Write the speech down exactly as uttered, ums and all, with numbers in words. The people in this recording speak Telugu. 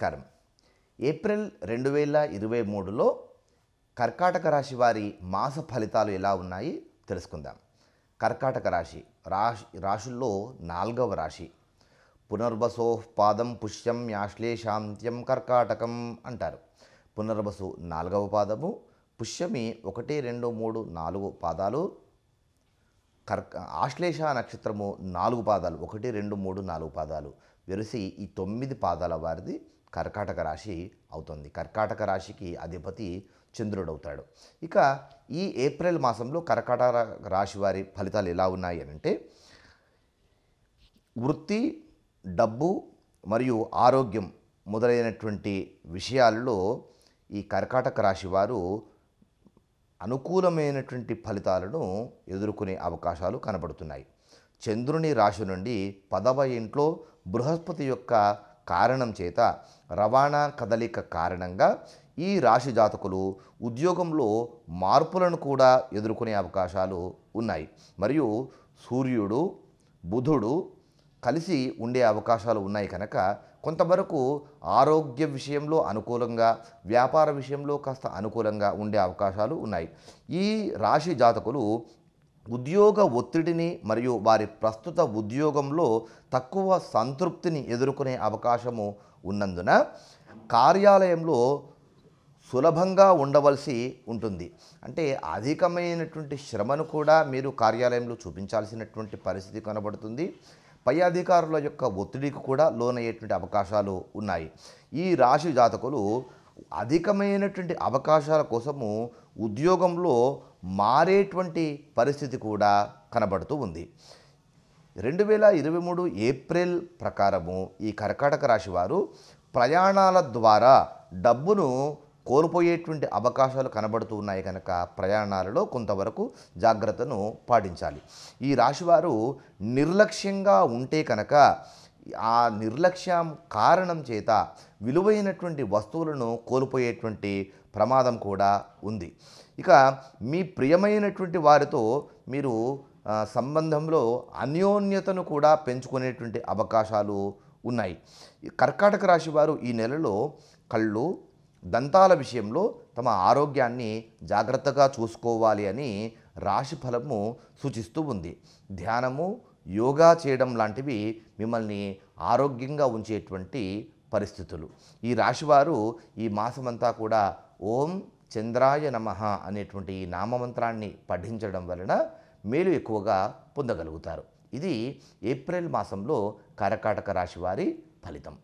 నమస్కారం ఏప్రిల్ రెండు వేల ఇరవై మూడు లో కర్కాటక రాశి వారి మాస ఫలితాలు ఎలా ఉన్నాయి తెలుసుకుందాం। కర్కాటక రాశి రాశుల్లో నాలుగవ రాశి। పునర్వసో పాదం పుష్యం యాశ్లేషాంత్యం కర్కాటకం అంటారు। పునర్వసు నాలుగవ పాదము, పుష్యమి ఒకటి రెండు మూడు నాలుగు పాదాలు, కర్క ఆశ్లేష నక్షత్రము నాలుగు పాదాలు ఒకటి రెండు మూడు నాలుగు పాదాలు వెలిసి ఈ తొమ్మిది పాదాల వారిది కర్కాటక రాశి అవుతుంది। కర్కాటక రాశికి అధిపతి చంద్రుడు అవుతాడు। ఇక ఈ ఏప్రిల్ మాసంలో కర్కాటక రాశి వారి ఫలితాలు ఎలా ఉన్నాయి అంటే వృత్తి, డబ్బు మరియు ఆరోగ్యం మొదలైనటువంటి విషయాల్లో ఈ కర్కాటక రాశి వారు అనుకూలమైనటువంటి ఫలితాలను ఎదుర్కొనే అవకాశాలు కనబడుతున్నాయి। చంద్రుని రాశి నుండి పదవ ఇంట్లో బృహస్పతి యొక్క కారణం చేత రవాణా కదలిక కారణంగా ఈ రాశి జాతకులు ఉద్యోగంలో మార్పులను కూడా ఎదుర్కొనే అవకాశాలు ఉన్నాయి। మరియు సూర్యుడు బుధుడు కలిసి ఉండే అవకాశాలు ఉన్నాయి కనుక కొంతవరకు ఆరోగ్య విషయంలో అనుకూలంగా, వ్యాపార విషయంలో కాస్త అనుకూలంగా ఉండే అవకాశాలు ఉన్నాయి। ఈ రాశి జాతకులు ఉద్యోగ ఒత్తిడిని మరియు వారి ప్రస్తుత ఉద్యోగంలో తక్కువ సంతృప్తిని ఎదుర్కొనే అవకాశము ఉన్నందున కార్యాలయంలో సులభంగా ఉండవలసి ఉంటుంది। అంటే అధికమైనటువంటి శ్రమను కూడా మీరు కార్యాలయంలో చూపించాల్సినటువంటి పరిస్థితి కనబడుతుంది। పై అధికారుల యొక్క ఒత్తిడికి కూడా లోనయ్యేటువంటి అవకాశాలు ఉన్నాయి। ఈ రాశి జాతకులు అధికమైనటువంటి అవకాశాల కోసము ఉద్యోగంలో మారేటువంటి పరిస్థితి కూడా కనబడుతూ ఉంది। రెండు వేల ఇరవై మూడు ఏప్రిల్ ప్రకారము ఈ కర్కాటక రాశి వారు ప్రయాణాల ద్వారా డబ్బును కోల్పోయేటువంటి అవకాశాలు కనబడుతూ ఉన్నాయి కనుక ప్రయాణాలలో కొంతవరకు జాగ్రత్తను పాటించాలి। ఈ రాశివారు నిర్లక్ష్యంగా ఉంటే కనుక ఆ నిర్లక్ష్యం కారణం చేత విలువైనటువంటి వస్తువులను కోల్పోయేటువంటి ప్రమాదం కూడా ఉంది। ఇక మీ ప్రియమైనటువంటి వారితో మీరు సంబంధంలో అన్యోన్యతను కూడా పెంచుకునేటువంటి అవకాశాలు ఉన్నాయి। కర్కాటక రాశి వారు ఈ నెలలో కళ్ళు, దంతాల విషయంలో తమ ఆరోగ్యాన్ని జాగ్రత్తగా చూసుకోవాలి అని రాశిఫలము సూచిస్తూ ఉంది। ధ్యానము, యోగా చేయడం లాంటివి మిమ్మల్ని ఆరోగ్యంగా ఉంచేటువంటి పరిస్థితులు। ఈ రాశివారు ఈ మాసమంతా కూడా ఓం చంద్రాయ నమః అనేటువంటి ఈ నామమంత్రాన్ని పఠించడం వలన మేలు ఎక్కువగా పొందగలుగుతారు। ఇది ఏప్రిల్ మాసంలో కర్కాటక రాశివారి ఫలితం।